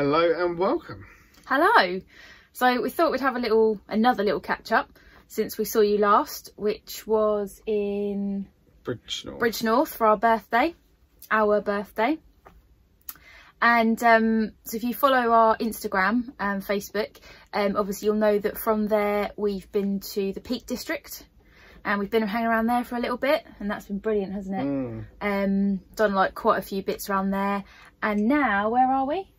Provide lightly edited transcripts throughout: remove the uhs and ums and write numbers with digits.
Hello and welcome. Hello. So we thought we'd have another little catch up since we saw you last, which was in Bridgnorth for our birthday. And so if you follow our Instagram and Facebook, obviously you'll know that from there we've been to the Peak District and we've been hanging around there for a little bit, and that's been brilliant, hasn't it? Done like quite a few bits around there. And now where are we?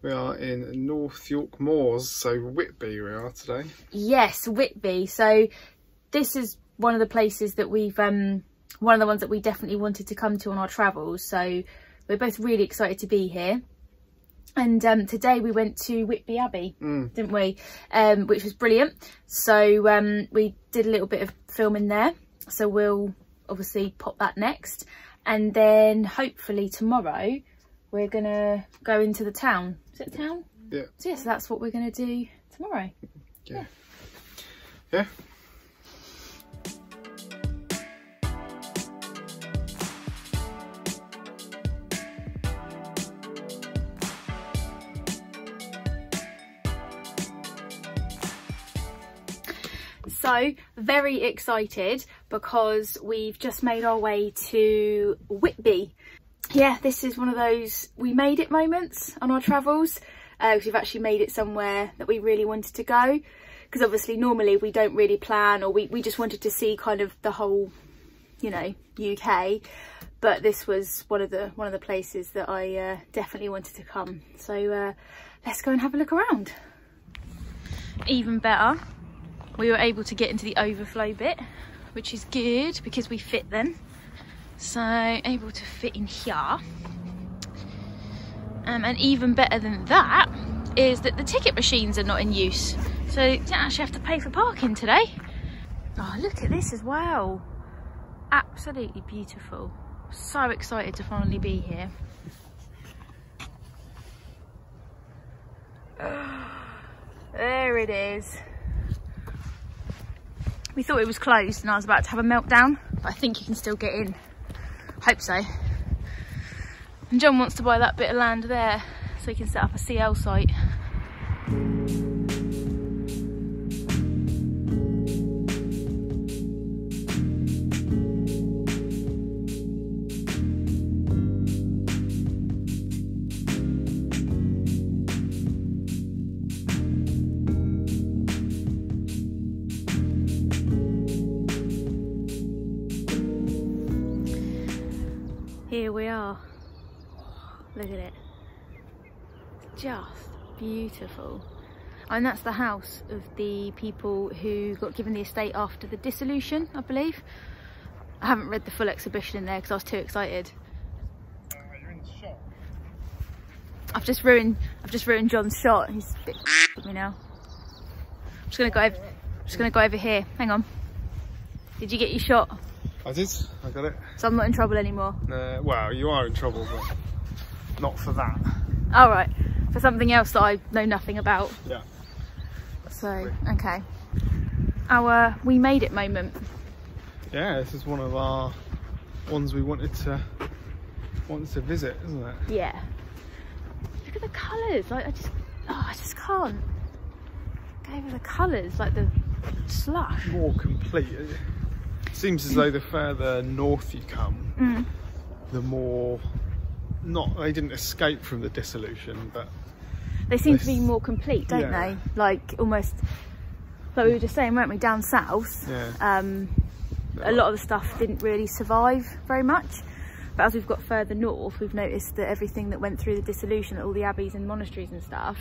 We are in North York Moors, so Whitby we are today. Yes, Whitby. So this is one of the places that we've one of the ones that we definitely wanted to come to on our travels, so we're both really excited to be here. And today we went to Whitby Abbey, didn't we? Which was brilliant. So we did a little bit of filming there. So we'll obviously pop that next. And then hopefully tomorrow we're going to go into the town. Is it the town? Yeah. So, yeah, so that's what we're going to do tomorrow. Yeah. Yeah. So very excited because we've just made our way to Whitby. Yeah, this is one of those we made it moments on our travels, because we've actually made it somewhere that we really wanted to go, because obviously normally we don't really plan, or we just wanted to see kind of the whole, you know, UK, but this was one of the places that I definitely wanted to come. So let's go and have a look around. Even better, we were able to get into the overflow bit, which is good because we fit then. So able to fit in here. And even better than that is that the ticket machines are not in use. So you don't actually have to pay for parking today. Oh, look at this as well. Absolutely beautiful. So excited to finally be here. There it is. We thought it was closed and I was about to have a meltdown, but I think you can still get in. Hope so. And John wants to buy that bit of land there so he can set up a CL site. Here we are. Look at it. Just beautiful. And that's the house of the people who got given the estate after the dissolution, I believe. I haven't read the full exhibition in there because I was too excited. You're in the shot. I've just ruined John's shot. He's a bit at me now. I'm just gonna go over here. Hang on. Did you get your shot? I did, I got it. So I'm not in trouble anymore? Well, you are in trouble, but not for that. All right, for something else that I know nothing about. Yeah. So, okay. Our we made it moment. Yeah, this is one of our ones we wanted to visit, isn't it? Yeah. Look at the colours, like I just can't go over the colours, like the slush. More complete. Seems as though the further north you come, the more they didn't escape from the dissolution, but they seem to be more complete, don't they? Like almost like we were just saying, weren't we, down south? Yeah. A lot of the stuff didn't really survive very much, but as we've got further north, we've noticed that everything that went through the dissolution, all the abbeys and monasteries and stuff,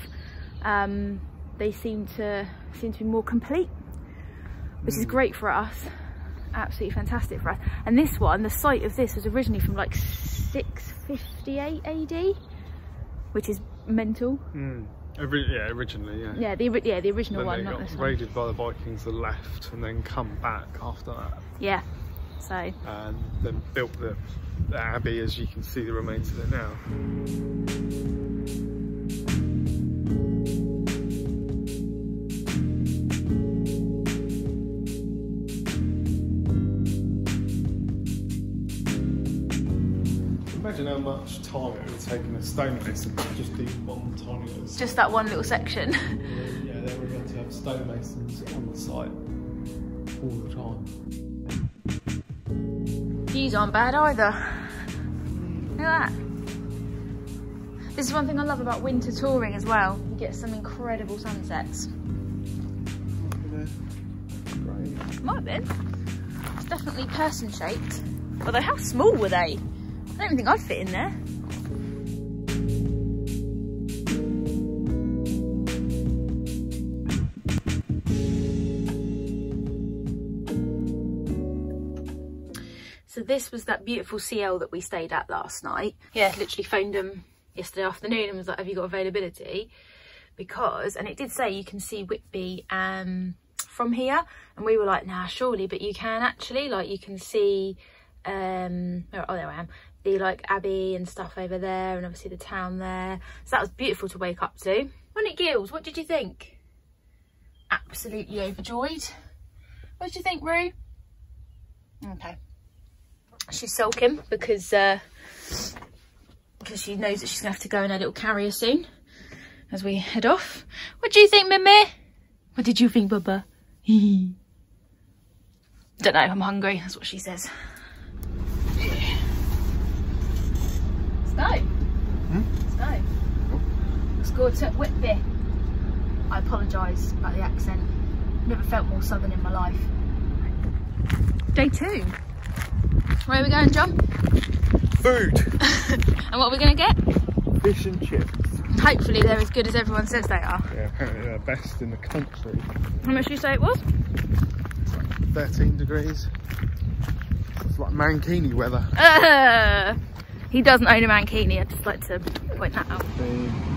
they seem to be more complete, which is great for us. Absolutely fantastic for us. And this one, the site of this was originally from like 658 AD, which is mental. Yeah, originally, yeah. Yeah, the original one, not this one. They got raided by the Vikings, the left, and then come back after that. Yeah, so. And then built the abbey, as you can see the remains of it now. how much time it would take in a stonemason to just do one tiny little section. Just that one little section. Yeah, they were meant to have stonemasons on the site all the time. These aren't bad either. Look at that. This is one thing I love about winter touring as well. You get some incredible sunsets. Might have been. It's definitely person shaped. Although how small were they? I don't even think I'd fit in there. So this was that beautiful CL that we stayed at last night. Yeah, literally phoned them yesterday afternoon and was like, have you got availability? Because, and it did say you can see Whitby from here, and we were like, nah, surely, but you can actually, like, you can see oh, there I am, the like abbey and stuff over there, and obviously the town there. So that was beautiful to wake up to, wasn't it, Gills? What did you think? Absolutely overjoyed. What did you think, Rue? Okay, she's sulking because she knows that she's gonna have to go in her little carrier soon as we head off. What do you think, Mimi? What did you think, Bubba? Don't know, I'm hungry, that's what she says. Yeah. Snow. Hmm? Snow. Oh. Scored to Whitby. I apologise about the accent. Never felt more southern in my life. Day 2. Where are we going, John? Food. And what are we going to get? Fish and chips. Hopefully they're as good as everyone says they are. Yeah, apparently they're best in the country. How much did you say it was? It's like 13 degrees. It's like mankini weather. He doesn't own a mankini, I'd just like to point that out. The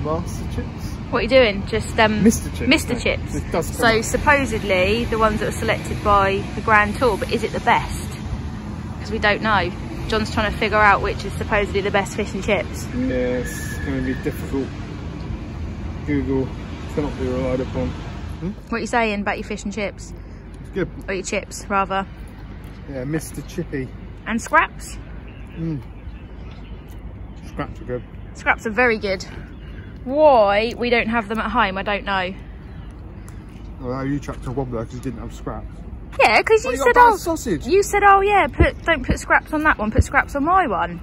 Master Chips. What are you doing? Just Mr. Chips. Mr. Yeah. Chips. It does so out. Supposedly the ones that were selected by the Grand Tour, but is it the best? Because we don't know. John's trying to figure out which is supposedly the best fish and chips. Yes, it's going to be difficult. Google cannot be relied upon. Hmm? What are you saying about your fish and chips? It's good. Or your chips, rather. Yeah, Mr. Chippy. And scraps? Mm. Scraps are good. Scraps are very good. Why we don't have them at home, I don't know. Well, you chucked a wobbler because you didn't have scraps. Yeah, because you said, oh, sausage. You said, oh yeah, don't put scraps on that one, put scraps on my one.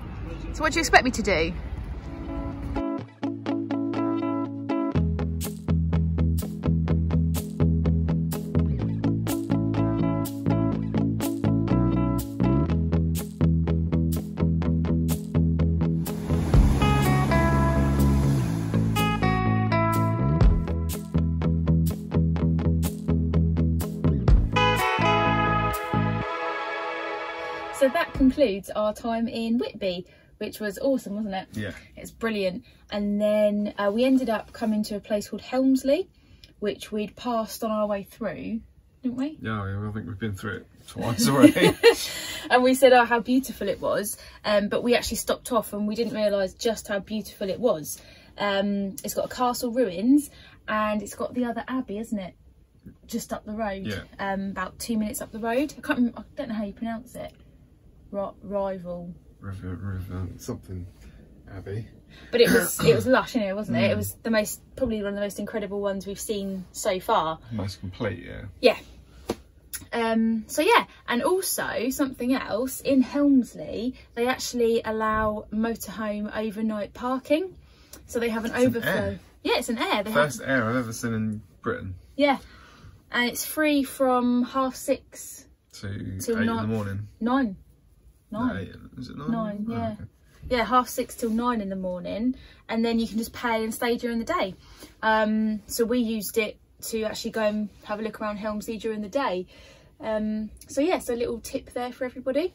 So what do you expect me to do? So that concludes our time in Whitby, which was awesome, wasn't it? Yeah. It's brilliant. And then we ended up coming to a place called Helmsley, which we'd passed on our way through, didn't we? Yeah, I think we've been through it twice already. And we said, oh, how beautiful it was. But we actually stopped off and we didn't realise just how beautiful it was. It's got a castle ruins and it's got the other abbey, isn't it? Just up the road, yeah. About 2 minutes up the road. I can't remember, I don't know how you pronounce it. Something abbey, but it was lush, you know, wasn't it? It was the most, probably one of the most incredible ones we've seen so far. Most complete, yeah. Yeah. So yeah, and also something else in Helmsley, they actually allow motorhome overnight parking, so they have an overflow. Yeah, it's an air. First air I've ever seen in Britain. Yeah, and it's free from 6:30 to 8 in the morning. 9. Is it 9? 9, yeah. Oh, okay. Yeah, 6:30 till 9 in the morning, and then you can just pay and stay during the day. So we used it to actually go and have a look around Helmsley during the day. So yeah, so a little tip there for everybody.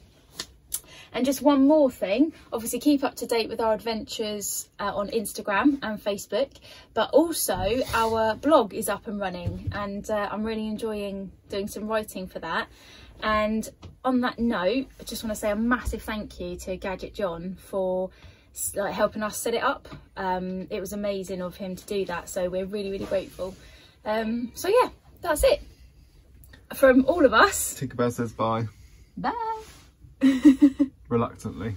And just one more thing, obviously keep up to date with our adventures on Instagram and Facebook, but also our blog is up and running, and I'm really enjoying doing some writing for that. And on that note, I just want to say a massive thank you to Gadget John for like helping us set it up. It was amazing of him to do that, so we're really, really grateful. So yeah, that's it from all of us. Tinkerbell says bye. Bye. Reluctantly.